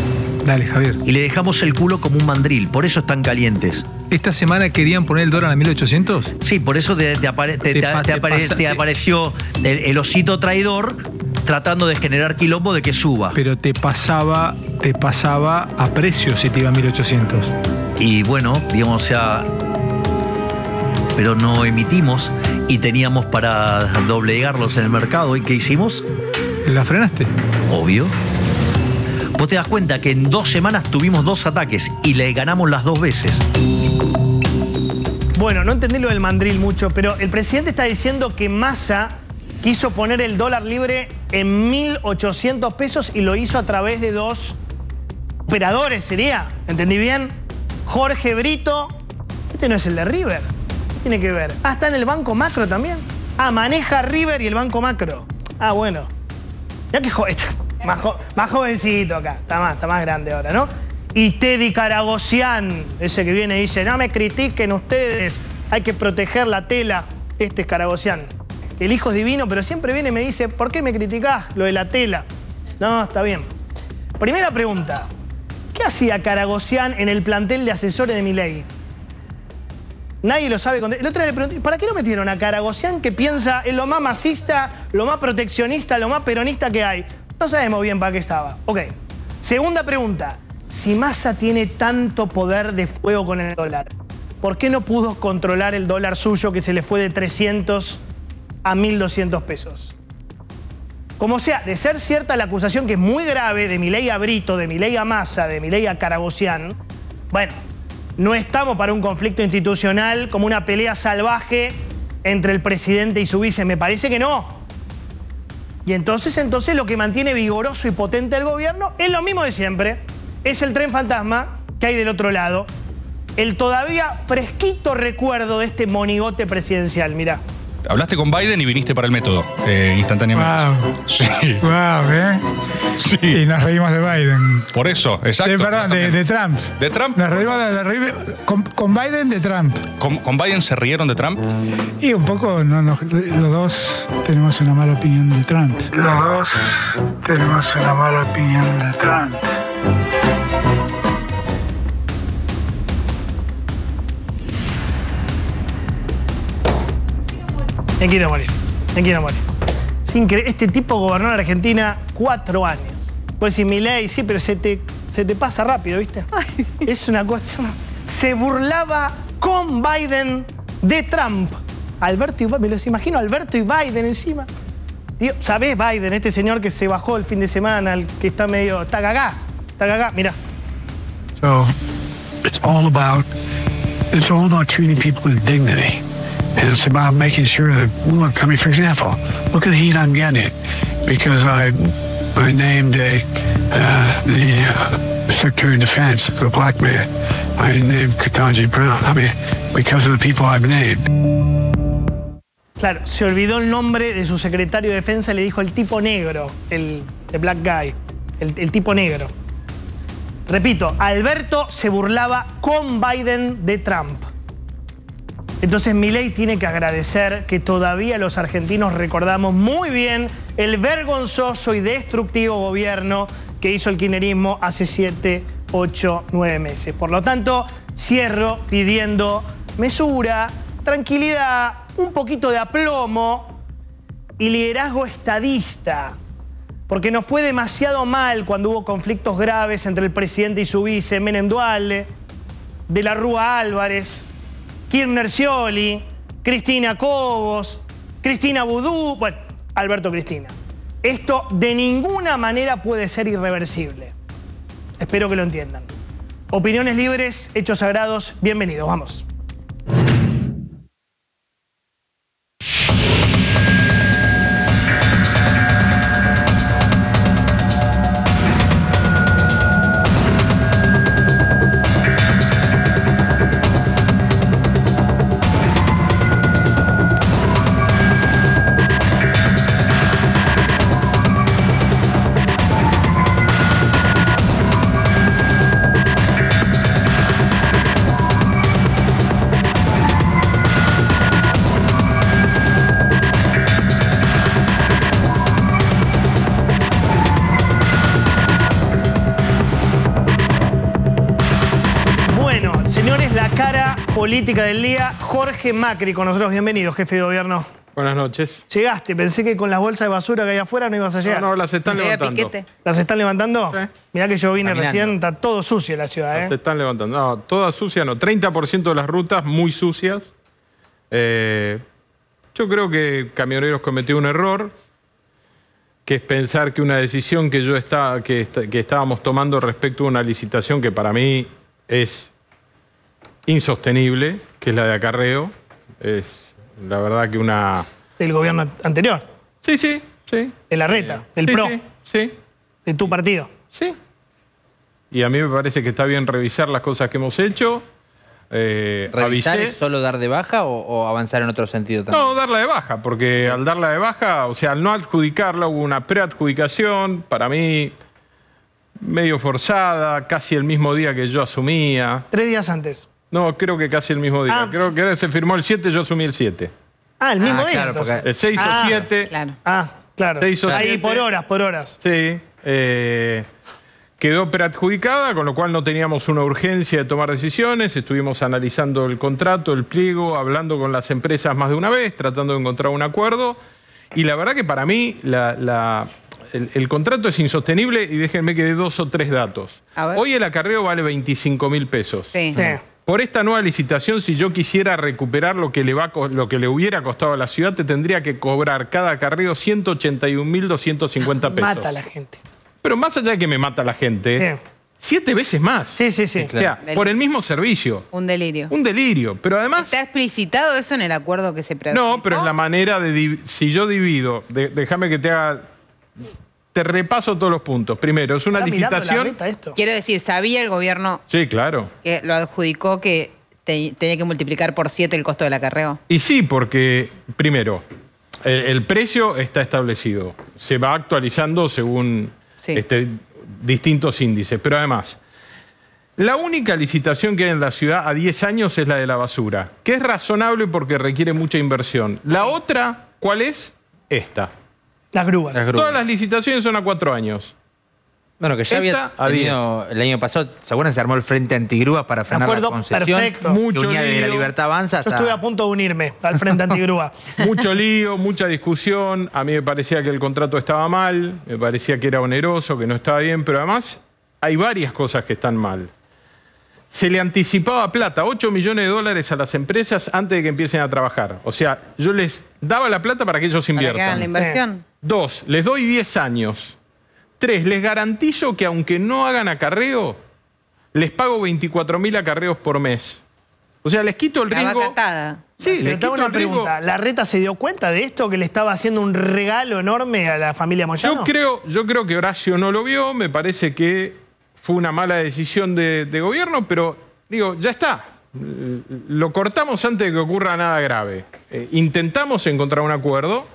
Dale, Javier. Y le dejamos el culo como un mandril, por eso están calientes. ¿Esta semana querían poner el dólar a mil ochocientos? Sí, por eso te, te, apare, te, te, te, te, apare, pasa, te apareció el, el osito traidor tratando de generar quilombo de que suba. Pero te pasaba, te pasaba a precio si te iba a mil ochocientos. Y bueno, digamos, o sea... Pero no emitimos y teníamos para doblegarlos en el mercado. ¿Y qué hicimos? ¿La frenaste? Obvio. Vos te das cuenta que en dos semanas tuvimos dos ataques y le ganamos las dos veces. Bueno, no entendí lo del mandril mucho, pero el presidente está diciendo que Massa quiso poner el dólar libre en mil ochocientos pesos y lo hizo a través de dos operadores, ¿sería? ¿Entendí bien? Jorge Brito, este no es el de River, ¿qué tiene que ver? Ah, está en el Banco Macro también. Ah, maneja River y el Banco Macro. Ah, bueno. Ya que joder. Más, jo más jovencito acá, está más, está más grande ahora, ¿no? Y Teddy Karagozian, ese que viene y dice, no me critiquen ustedes, hay que proteger la tela. Este es Karagozian. El hijo es divino, pero siempre viene y me dice, ¿por qué me criticás lo de la tela? No, está bien. Primera pregunta, ¿qué hacía Karagozian en el plantel de asesores de Milei? Nadie lo sabe. El otro día le pregunté, ¿para qué lo metieron a Karagozian que piensa en lo más masista, lo más proteccionista, lo más peronista que hay? No sabemos bien para qué estaba. Ok. Segunda pregunta. Si Massa tiene tanto poder de fuego con el dólar, ¿por qué no pudo controlar el dólar suyo que se le fue de trescientos a mil doscientos pesos? Como sea, de ser cierta la acusación que es muy grave de Milei a Brito, de Milei a Massa, de Milei a Karagozian, bueno, no estamos para un conflicto institucional como una pelea salvaje entre el presidente y su vice. Me parece que no. Y entonces, entonces lo que mantiene vigoroso y potente al gobierno es lo mismo de siempre. Es el tren fantasma que hay del otro lado. El todavía fresquito recuerdo de este monigote presidencial, mirá. Hablaste con Biden y viniste para el método, eh, instantáneamente. Wow. Sí. Wow, ¿eh? Sí. Y nos reímos de Biden. Por eso, exacto. De, perdón, de, de Trump. De Trump. Nos reímos de, de, con, con Biden de Trump. ¿Con, ¿Con Biden se rieron de Trump? Y un poco, no, no, los dos tenemos una mala opinión de Trump. Los dos tenemos una mala opinión de Trump. Me quiero morir, me quiero morir. Sin que este tipo gobernó en Argentina cuatro años. Vos decís, Milei, sí, pero se te, se te pasa rápido, ¿viste? Ay. Es una cuestión. Se burlaba con Biden de Trump. Alberto y Biden, me los imagino, Alberto y Biden encima. Digo, ¿sabés, Biden? Este señor que se bajó el fin de semana, el que está medio. Está cagá, está cagá, mirá. So, it's all about. It's all about treating people with dignity. And it's about making sure that, look, I mean, for example, look at the heat I'm getting because I I named a, uh, the Secretary of Defense, the black man. I named Ketanji Brown. I mean, because of the people I've named. Claro, se olvidó el nombre de su secretario de defensa y le dijo el tipo negro, el the black guy, el, el tipo negro. Repito, Alberto se burlaba con Biden de Trump. Entonces Milei tiene que agradecer que todavía los argentinos recordamos muy bien el vergonzoso y destructivo gobierno que hizo el kirchnerismo hace siete, ocho, nueve meses. Por lo tanto, cierro pidiendo mesura, tranquilidad, un poquito de aplomo y liderazgo estadista. Porque nos fue demasiado mal cuando hubo conflictos graves entre el presidente y su vice, Menem Dualde, de la Rúa Álvarez, Kirchner Scioli, Cristina Cobos, Cristina Vudú, bueno, Alberto Cristina. Esto de ninguna manera puede ser irreversible. Espero que lo entiendan. Opiniones libres, hechos sagrados, bienvenidos, vamos. Política del día, Jorge Macri con nosotros. Bienvenidos, jefe de gobierno. Buenas noches. Llegaste, pensé que con las bolsas de basura que hay afuera no ibas a llegar. No, no, las están Me levantando. Piquete. ¿Las están levantando? Sí. Mirá que yo vine Caminando. Recién, está todo sucio la ciudad. Las eh. están levantando. No, todas sucias no. treinta por ciento de las rutas muy sucias. Eh, yo creo que Camioneros cometió un error, que es pensar que una decisión que, yo estaba, que, está, que estábamos tomando respecto a una licitación que para mí es insostenible, que es la de acarreo. Es la verdad que una... ¿Del gobierno anterior? Sí, sí, sí. De la reta, eh, del sí, PRO. Sí, sí. De tu partido. Sí. Y a mí me parece que está bien revisar las cosas que hemos hecho. Eh, ¿Revisar avisé. Es solo dar de baja o, o avanzar en otro sentido también? No, darla de baja, porque sí. al darla de baja, o sea, al no adjudicarla hubo una preadjudicación, para mí medio forzada, casi el mismo día que yo asumía. Tres días antes. No, creo que casi el mismo día. Ah, creo que se firmó el siete, yo asumí el siete. Ah, el mismo ah, día. Claro, porque... El seis ah, o siete. Claro. Ah, claro. seis o Ahí siete. por horas, por horas. Sí. Eh, quedó preadjudicada, con lo cual no teníamos una urgencia de tomar decisiones. Estuvimos analizando el contrato, el pliego, hablando con las empresas más de una vez, tratando de encontrar un acuerdo. Y la verdad que para mí la, la, el, el contrato es insostenible y déjenme que dé dos o tres datos. Hoy el acarreo vale veinticinco mil pesos. Sí. sí. Por esta nueva licitación, si yo quisiera recuperar lo que le, va, lo que le hubiera costado a la ciudad, te tendría que cobrar cada acarreo ciento ochenta y un mil doscientos cincuenta pesos. Mata a la gente. Pero más allá de que me mata a la gente, sí. siete veces más. Sí, sí, sí. O sea, delirio. Por el mismo servicio. Un delirio. Un delirio. Pero además... ¿Está explicitado eso en el acuerdo que se preadjudicó? No, pero es la manera de... Si yo divido... De, déjame que te haga... Te repaso todos los puntos. Primero, es una licitación... Quiero decir, sabía el gobierno... Sí, claro. Que lo adjudicó que te, tenía que multiplicar por siete el costo del acarreo. Y sí, porque, primero, el, el precio está establecido. Se va actualizando según sí. este, distintos índices. Pero además, la única licitación que hay en la ciudad a diez años es la de la basura, que es razonable porque requiere mucha inversión. La otra, ¿cuál es? Esta. Las grúas. Las grúas. Todas las licitaciones son a cuatro años. Bueno, que ya Esta, había tenido, el año pasado, ¿se acuerdan? Se armó el Frente Antigrúas para frenar acuerdo, la concesión. Perfecto. Mucho lío. De la Libertad Avanza hasta... Yo estuve a punto de unirme al Frente Antigrúa. Mucho lío, mucha discusión. A mí me parecía que el contrato estaba mal, me parecía que era oneroso, que no estaba bien, pero además hay varias cosas que están mal. Se le anticipaba plata, ocho millones de dólares a las empresas antes de que empiecen a trabajar. O sea, yo les daba la plata para que ellos inviertan. Para que hagan la inversión. Dos, les doy diez años. Tres, les garantizo que aunque no hagan acarreo, les pago veinticuatro mil acarreos por mes. O sea, les quito el riesgo... La vaca atada. Sí, les quito el riesgo. ¿La reta se dio cuenta de esto? ¿Que le estaba haciendo un regalo enorme a la familia Moyano? Yo creo, yo creo que Horacio no lo vio, me parece que... fue una mala decisión de, de gobierno, pero digo, ya está. Lo cortamos antes de que ocurra nada grave. Eh, intentamos encontrar un acuerdo.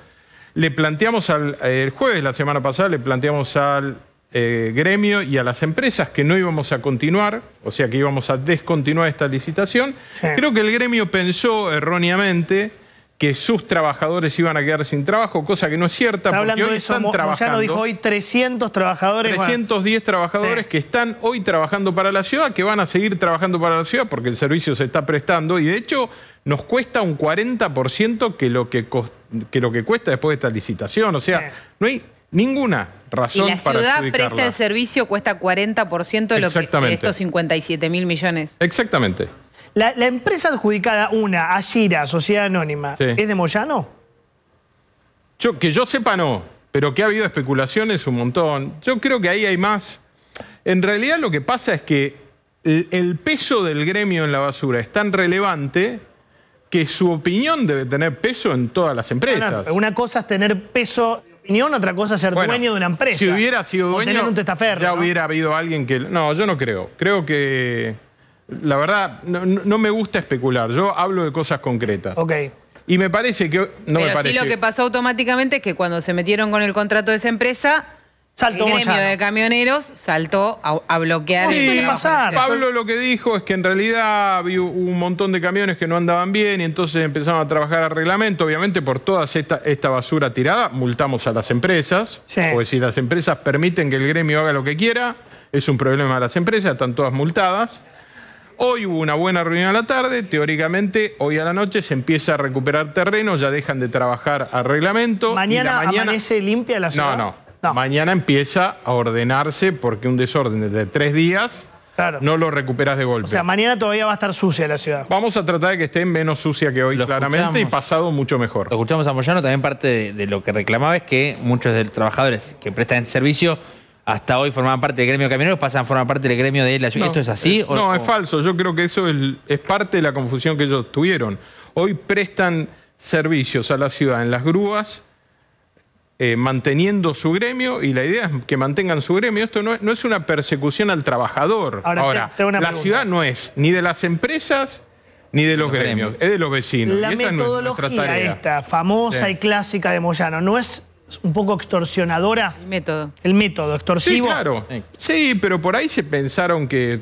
Le planteamos al, el jueves, la semana pasada, le planteamos al eh, gremio y a las empresas que no íbamos a continuar, o sea que íbamos a descontinuar esta licitación. Sí. Creo que el gremio pensó erróneamente que sus trabajadores iban a quedar sin trabajo, cosa que no es cierta. Está porque hoy están trabajando. Ya lo dijo hoy, trescientos trabajadores. trescientos diez bueno. trabajadores sí. que están hoy trabajando para la ciudad, que van a seguir trabajando para la ciudad porque el servicio se está prestando y de hecho nos cuesta un cuarenta por ciento que lo que, que lo que cuesta después de esta licitación. O sea, sí. no hay ninguna razón para adjudicarla. Y la ciudad presta el servicio, cuesta cuarenta por ciento de, lo que, de estos cincuenta y siete mil millones. Exactamente. La, la empresa adjudicada, una, Ayira, Sociedad Anónima, sí. ¿es de Moyano? Yo, que yo sepa no, pero que ha habido especulaciones un montón. Yo creo que ahí hay más. En realidad lo que pasa es que el, el peso del gremio en la basura es tan relevante que su opinión debe tener peso en todas las empresas. No, una cosa es tener peso... opinión, otra cosa es ser bueno, dueño de una empresa. Si hubiera sido dueño, o tener un testaferro, ya ¿no? hubiera habido alguien que... No, yo no creo. Creo que... La verdad, no, no me gusta especular. Yo hablo de cosas concretas. Ok. Y me parece que... No Pero me parece. Sí, lo que pasó automáticamente es que cuando se metieron con el contrato de esa empresa, saltó el gremio Moyano. de camioneros saltó a, a bloquear... No, suele pasar. Pablo lo que dijo es que en realidad había un montón de camiones que no andaban bien y entonces empezaron a trabajar al reglamento. Obviamente por toda esta, esta basura tirada multamos a las empresas. Sí. Porque si las empresas permiten que el gremio haga lo que quiera, es un problema de las empresas, están todas multadas. Hoy hubo una buena reunión a la tarde, teóricamente hoy a la noche se empieza a recuperar terreno, ya dejan de trabajar al reglamento. ¿Mañana, y la mañana... amanece limpia la ciudad? No, no, no. Mañana empieza a ordenarse porque un desorden de tres días claro. no lo recuperas de golpe. O sea, mañana todavía va a estar sucia la ciudad. Vamos a tratar de que esté menos sucia que hoy, lo claramente, escuchamos. Y pasado mucho mejor. Lo escuchamos a Moyano, también parte de, de lo que reclamaba es que muchos de los trabajadores que prestan servicio... hasta hoy formaban parte del gremio de camioneros, pasan a formar parte del gremio de la ciudad. No, ¿esto es así? Eh, o, no, o... es falso. Yo creo que eso es, es parte de la confusión que ellos tuvieron. Hoy prestan servicios a la ciudad en las grúas, eh, manteniendo su gremio, y la idea es que mantengan su gremio. Esto no, no es una persecución al trabajador. Ahora, Ahora te, te una la pregunta. Ciudad no es ni de las empresas ni de los, los gremios, gremios, es de los vecinos. La y esa metodología es tarea. esta, famosa sí. y clásica de Moyano, no es... un poco extorsionadora. El método. El método, extorsivo. Sí, claro. Sí, pero por ahí se pensaron que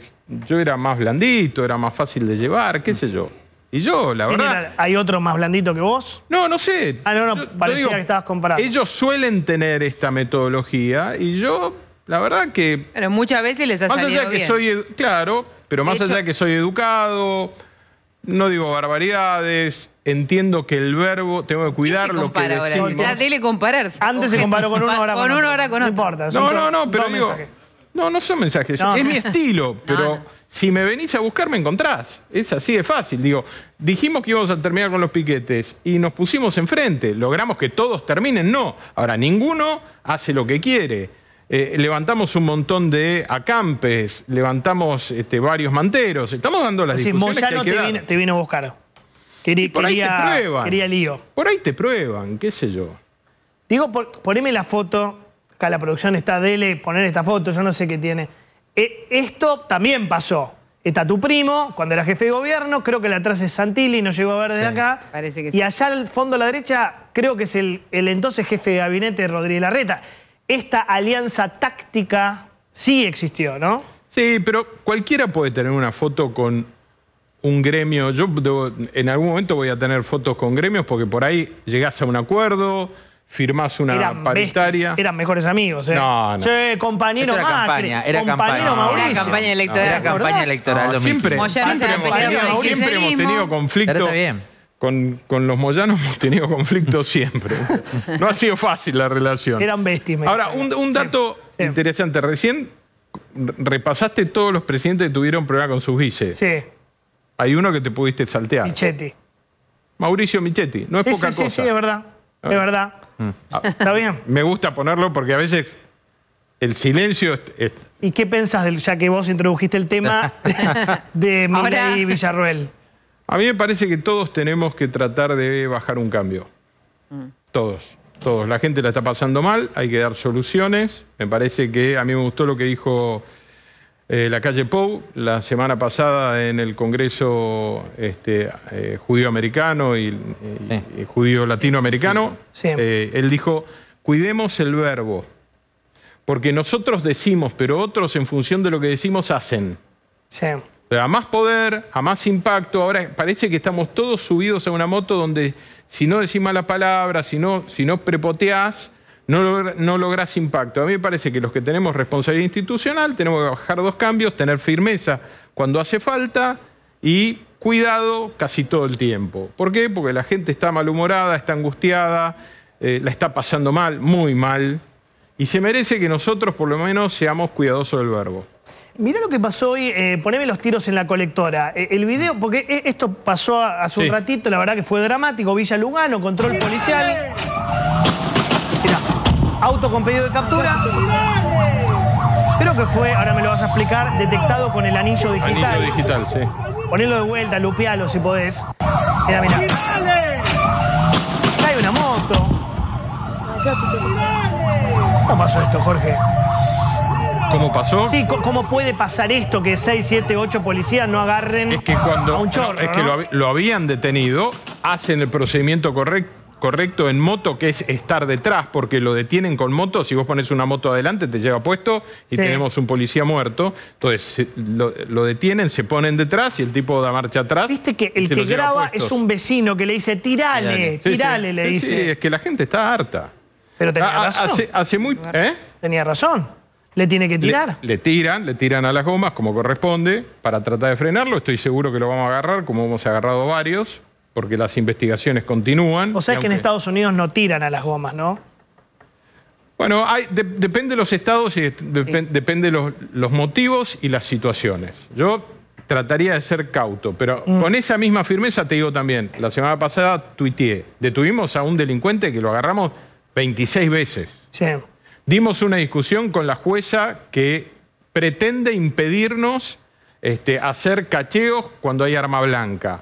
yo era más blandito, era más fácil de llevar, qué sé yo. Y yo, la verdad... ¿Hay otro más blandito que vos? No, no sé. Ah, no, no, yo, parecía digo, que estabas comparando. Ellos suelen tener esta metodología y yo, la verdad que... Pero muchas veces les ha salido bien. Más allá que soy... Claro, pero más allá que soy educado, no digo barbaridades... Entiendo que el verbo, tengo que cuidar lo que decimos. Ahora, dele compararse. Antes se comparó con uno, ahora con otro. Con uno, ahora con otro. No importa. No, no, no, pero digo... No, no son mensajes. No. Es mi estilo, pero no. si me venís a buscar me encontrás. Es así de fácil. Digo, dijimos que íbamos a terminar con los piquetes y nos pusimos enfrente. Logramos que todos terminen, no. Ahora, ninguno hace lo que quiere. Eh, levantamos un montón de acampes, levantamos este, varios manteros. Estamos dando las decir, discusiones Moyano que hay que te, vino, te vino a buscar. Quería, por ahí quería, te prueban. Quería lío. Por ahí te prueban, qué sé yo. Digo, por, poneme la foto. Acá la producción está, dele, poner esta foto, yo no sé qué tiene. Eh, esto también pasó. Está tu primo, cuando era jefe de gobierno, creo que la atrás es Santilli, no llegó a ver desde sí, acá. Parece que y sí. allá al fondo a la derecha, creo que es el, el entonces jefe de gabinete, Rodríguez Larreta. Esta alianza táctica sí existió, ¿no? Sí, pero cualquiera puede tener una foto con... un gremio, yo debo, en algún momento voy a tener fotos con gremios porque por ahí llegás a un acuerdo, firmás una eran paritaria. Bestias, eran mejores amigos, ¿eh? No, no. Che, compañero Macri, campaña, era compañero campaña. Mauricio. Era campaña electoral. Era campaña electoral. No, siempre, siempre, hemos tenido, siempre hemos tenido conflicto. Con, con los moyanos hemos tenido conflicto siempre. No ha sido fácil la relación. Eran bestias. Ahora, un, un dato sí, interesante. Sí. Recién repasaste todos los presidentes que tuvieron problema con sus vices. Sí. Hay uno que te pudiste saltear. Pichetto. Mauricio Pichetto. No es sí, poca sí, cosa. Sí, sí, es verdad. Es verdad. Ah, ¿está bien? Me gusta ponerlo porque a veces el silencio... Es, es... ¿Y qué pensás, del, ya que vos introdujiste el tema de Milei y Villarruel? A mí me parece que todos tenemos que tratar de bajar un cambio. Mm. Todos. Todos. La gente la está pasando mal, hay que dar soluciones. Me parece que... A mí me gustó lo que dijo... Eh, la calle Pou, la semana pasada en el Congreso este, eh, judío-americano y, sí. y, y judío-latinoamericano, sí. Sí. Eh, él dijo, cuidemos el verbo, porque nosotros decimos, pero otros en función de lo que decimos hacen. Sí. O sea, a más poder, a más impacto, ahora parece que estamos todos subidos a una moto donde si no decís mala palabra, si no, si no prepoteás, No, logra, no lográs impacto. A mí me parece que los que tenemos responsabilidad institucional tenemos que bajar dos cambios, tener firmeza cuando hace falta y cuidado casi todo el tiempo. ¿Por qué? Porque la gente está malhumorada, está angustiada, eh, la está pasando mal, muy mal, y se merece que nosotros por lo menos seamos cuidadosos del verbo. Mirá lo que pasó hoy, eh, poneme los tiros en la colectora. Eh, el video, porque esto pasó hace un sí. ratito, la verdad que fue dramático, Villa Lugano, control policial. Auto con pedido de captura, pero que fue, ahora me lo vas a explicar, detectado con el anillo digital. Anillo digital, sí. Ponelo de vuelta, lupealo si podés. Mirá, mirá. Trae una moto. ¿Cómo pasó esto, Jorge? ¿Cómo pasó? Sí, ¿cómo puede pasar esto que seis, siete, ocho policías no agarren es que cuando, a un chorro? Es que ¿no? lo, lo habían detenido, hacen el procedimiento correcto. Correcto, en moto, que es estar detrás, porque lo detienen con moto. Si vos pones una moto adelante, te lleva puesto y sí. tenemos un policía muerto. Entonces, lo, lo detienen, se ponen detrás y el tipo da marcha atrás. Viste que el que graba es un vecino que le dice, tirale, tirale, sí, tirale sí. le dice. Sí, es que la gente está harta. Pero tenía ah, razón. Hace, hace muy, ¿eh? Tenía razón. Le tiene que tirar. Le, le tiran, le tiran a las gomas como corresponde para tratar de frenarlo. Estoy seguro que lo vamos a agarrar, como hemos agarrado varios. Porque las investigaciones continúan. O sea, es que en Estados Unidos no tiran a las gomas, ¿no? Bueno, hay, de, depende de los estados y de, sí. de, depende de los, los motivos y las situaciones. Yo trataría de ser cauto, pero mm. con esa misma firmeza te digo también, la semana pasada tuiteé, detuvimos a un delincuente que lo agarramos veintiséis veces. Sí. Dimos una discusión con la jueza que pretende impedirnos este, hacer cacheos cuando hay arma blanca.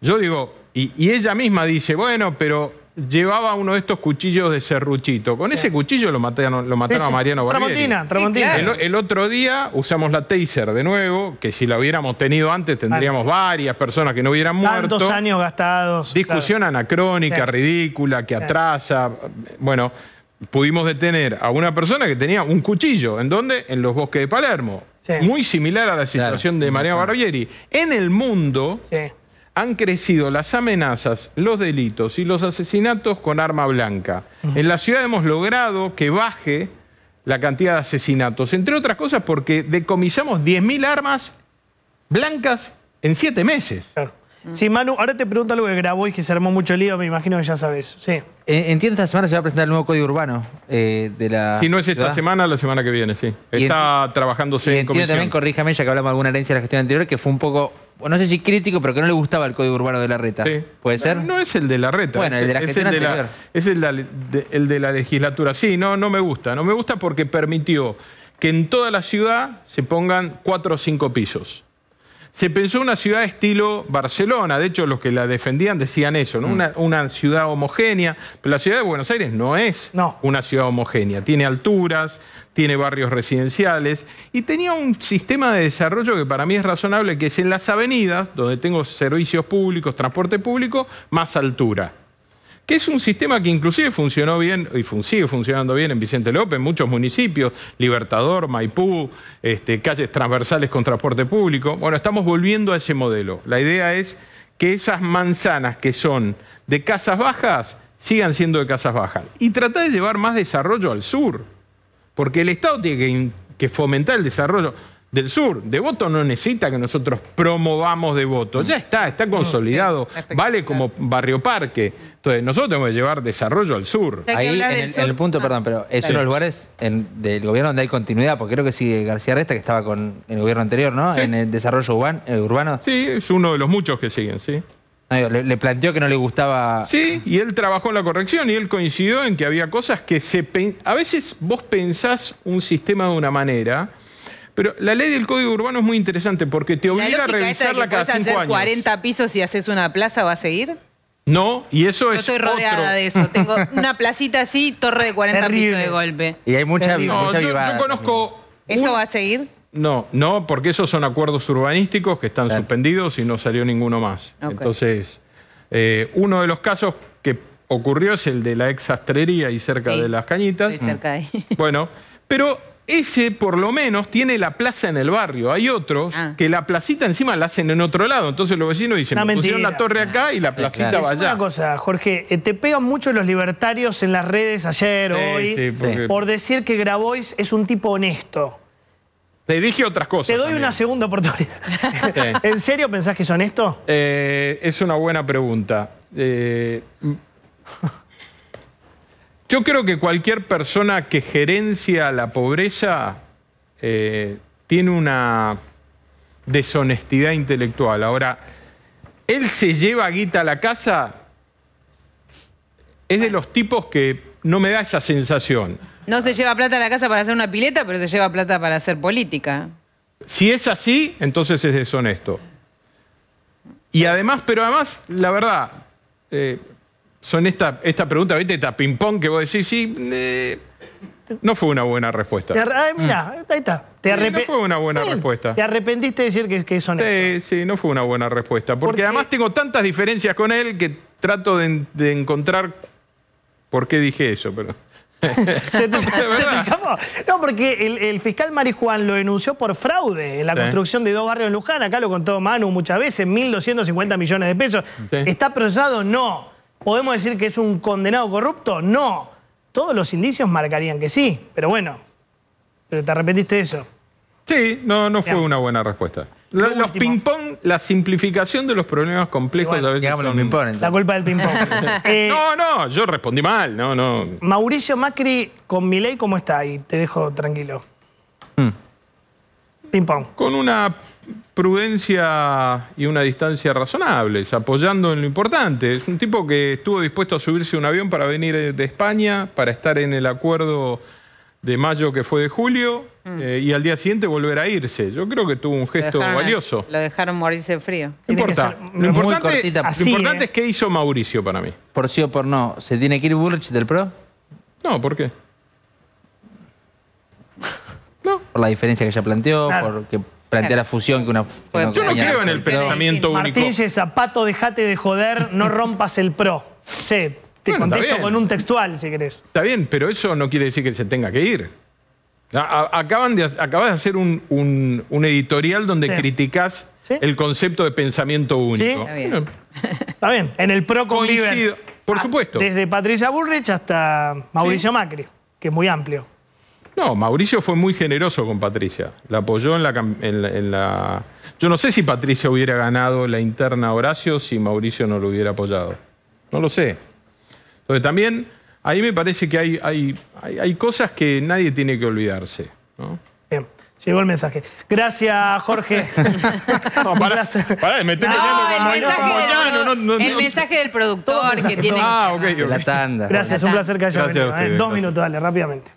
Yo digo, y, y ella misma dice, bueno, pero llevaba uno de estos cuchillos de serruchito. Con sí. ese cuchillo lo mataron, lo mataron sí, sí. a Mariano Barbieri. Tramontina, Tramontina. Sí, claro. el, el otro día usamos la Taser de nuevo, que si la hubiéramos tenido antes tendríamos claro, sí. varias personas que no hubieran muerto. Tantos años gastados. Discusión claro. anacrónica, sí. ridícula, que sí. atrasa. Bueno, pudimos detener a una persona que tenía un cuchillo. ¿En dónde? En los bosques de Palermo. Sí. Muy similar a la situación claro. de Mariano sí. Barbieri. En el mundo... Sí. Han crecido las amenazas, los delitos y los asesinatos con arma blanca. Uh-huh. En la ciudad hemos logrado que baje la cantidad de asesinatos, entre otras cosas porque decomisamos diez mil armas blancas en siete meses. Claro. Sí, Manu, ahora te pregunto algo que grabó y que se armó mucho lío, me imagino que ya sabes. Sí. Entiendo esta semana se va a presentar el nuevo Código Urbano eh, de la... Si no es esta ¿verdad? semana, la semana que viene, sí. Está trabajándose en comisión. Entiendo también, corríjame, ya que hablamos de alguna herencia de la gestión anterior, que fue un poco... no sé si crítico, pero que no le gustaba el Código Urbano de Larreta. Sí. ¿Puede ser? No es el de Larreta. Bueno, el de la gestión es el anterior. De la, es el de, el de la legislatura. Sí, no, no me gusta. No me gusta porque permitió que en toda la ciudad se pongan cuatro o cinco pisos. Se pensó una ciudad estilo Barcelona. De hecho, los que la defendían decían eso, ¿no? Mm. Una, una ciudad homogénea. Pero la ciudad de Buenos Aires no es no. una ciudad homogénea. Tiene alturas, tiene barrios residenciales y tenía un sistema de desarrollo que para mí es razonable, que es en las avenidas, donde tengo servicios públicos, transporte público, más altura. Que es un sistema que inclusive funcionó bien y fun sigue funcionando bien en Vicente López, en muchos municipios, Libertador, Maipú, este, calles transversales con transporte público. Bueno, estamos volviendo a ese modelo. La idea es que esas manzanas que son de casas bajas sigan siendo de casas bajas. Y tratar de llevar más desarrollo al sur, porque el Estado tiene que, que fomentar el desarrollo del sur. Devoto no necesita que nosotros promovamos Devoto. Ya está, está consolidado. Vale como barrio parque. Entonces, nosotros tenemos que llevar desarrollo al sur. Ahí, en el, sur. En el punto, ah, perdón, pero es uno de los lugares en, del gobierno donde hay continuidad, porque creo que sigue García Resta, que estaba con el gobierno anterior, ¿no? Sí. En el desarrollo urban, el urbano. Sí, es uno de los muchos que siguen, sí. Le, le planteó que no le gustaba... Sí, y él trabajó en la corrección y él coincidió en que había cosas que se... Pen... A veces vos pensás un sistema de una manera... Pero la ley del Código Urbano es muy interesante porque te obliga a revisarla cada cinco años. ¿Puedes hacer cuarenta pisos y haces una plaza? ¿Va a seguir? No, y eso Yo es Yo estoy rodeada otro. de eso. Tengo una placita así, torre de cuarenta Terrible. pisos de golpe. Y hay mucha, no, mucha yo, yo conozco... ¿Eso un... va a seguir? No, no, porque esos son acuerdos urbanísticos que están claro. suspendidos y no salió ninguno más. Okay. Entonces, eh, uno de los casos que ocurrió es el de la ex sastrería y cerca sí, de Las Cañitas. Estoy cerca ahí. Bueno, pero ese por lo menos tiene la plaza en el barrio. Hay otros ah. que la placita encima la hacen en otro lado. Entonces los vecinos dicen, no, me pusieron la torre acá y la placita claro. va allá. Es una cosa, Jorge, te pegan mucho los libertarios en las redes ayer, sí, hoy, sí, porque... por decir que Grabois es un tipo honesto. Te dije otras cosas. Te doy también. Una segunda oportunidad. Sí. ¿En serio pensás que es honesto? Eh, es una buena pregunta. Eh, yo creo que cualquier persona que gerencia la pobreza eh, tiene una deshonestidad intelectual. Ahora, él se lleva guita a la casa, es de los tipos que no me da esa sensación. No se lleva plata a la casa para hacer una pileta, pero se lleva plata para hacer política. Si es así, entonces es deshonesto. Y además, pero además, la verdad, eh, son esta, esta pregunta, ¿viste? Esta ping-pong que vos decís, sí, eh, no fue una buena respuesta. Ay, mirá, ahí está. Te sí, no fue una buena sí. respuesta. Te arrepentiste de decir que, que es honesto. Sí, sí, no fue una buena respuesta. Porque, porque además tengo tantas diferencias con él que trato de, de encontrar por qué dije eso, pero... ¿Se te, ¿se te no, porque el, el fiscal Marijuán lo denunció por fraude en la sí. construcción de dos barrios en Luján. Acá lo contó Manu muchas veces, mil doscientos cincuenta millones de pesos. Sí. ¿Está procesado? No. ¿Podemos decir que es un condenado corrupto? No. Todos los indicios marcarían que sí, pero bueno. Pero te arrepentiste de eso. Sí, no, no fue ya. una buena respuesta. La, los ping-pong, la simplificación de los problemas complejos bueno, a veces son... Ping-pong, la culpa del ping-pong. eh, no, no, yo respondí mal. No, no. Mauricio Macri con Milei, ¿cómo está? Y te dejo tranquilo. Mm. Ping-pong. Con una prudencia y una distancia razonables, apoyando en lo importante. Es un tipo que estuvo dispuesto a subirse a un avión para venir de España, para estar en el acuerdo de mayo que fue de julio, mm. eh, y al día siguiente volver a irse. Yo creo que tuvo un gesto dejaron, valioso. Lo dejaron morirse de frío. No importa. Ser, lo importante, cortita, así, lo importante eh. es qué hizo Mauricio para mí. Por sí o por no, ¿se tiene que ir Bullrich del PRO? No, ¿por qué? No. Por la diferencia que ella planteó, claro. porque plantea claro. la fusión que una... Que pues, no yo no creo en el pensamiento único. Martínez, Zapato, dejate de joder, no rompas el PRO. Sí. Te bueno, contesto con un textual, si querés. Está bien, pero eso no quiere decir que se tenga que ir. Acaban de, acabas de hacer un, un, un editorial donde sí. criticás ¿Sí? el concepto de pensamiento único. ¿Sí? Está, bien. Bueno, está bien, en el PRO conviven. Por supuesto. Ah, desde Patricia Bullrich hasta Mauricio ¿Sí? Macri, que es muy amplio. No, Mauricio fue muy generoso con Patricia. La apoyó en la, en la, en la... Yo no sé si Patricia hubiera ganado la interna Horacio si Mauricio no lo hubiera apoyado. No lo sé. Entonces también, ahí me parece que hay, hay, hay, hay cosas que nadie tiene que olvidarse, ¿no? Bien, llegó el mensaje. Gracias, Jorge. No, pará, pará, me estoy peleando con Moyano. El mensaje del productor que tiene que... Ah, ok, ok. La tanda. Gracias, un placer que haya venido. ¿eh? Dos minutos, dale, rápidamente.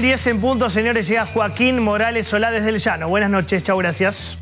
diez en punto, señores. Llega Joaquín Morales Solá desde El Llano. Buenas noches, chau, gracias.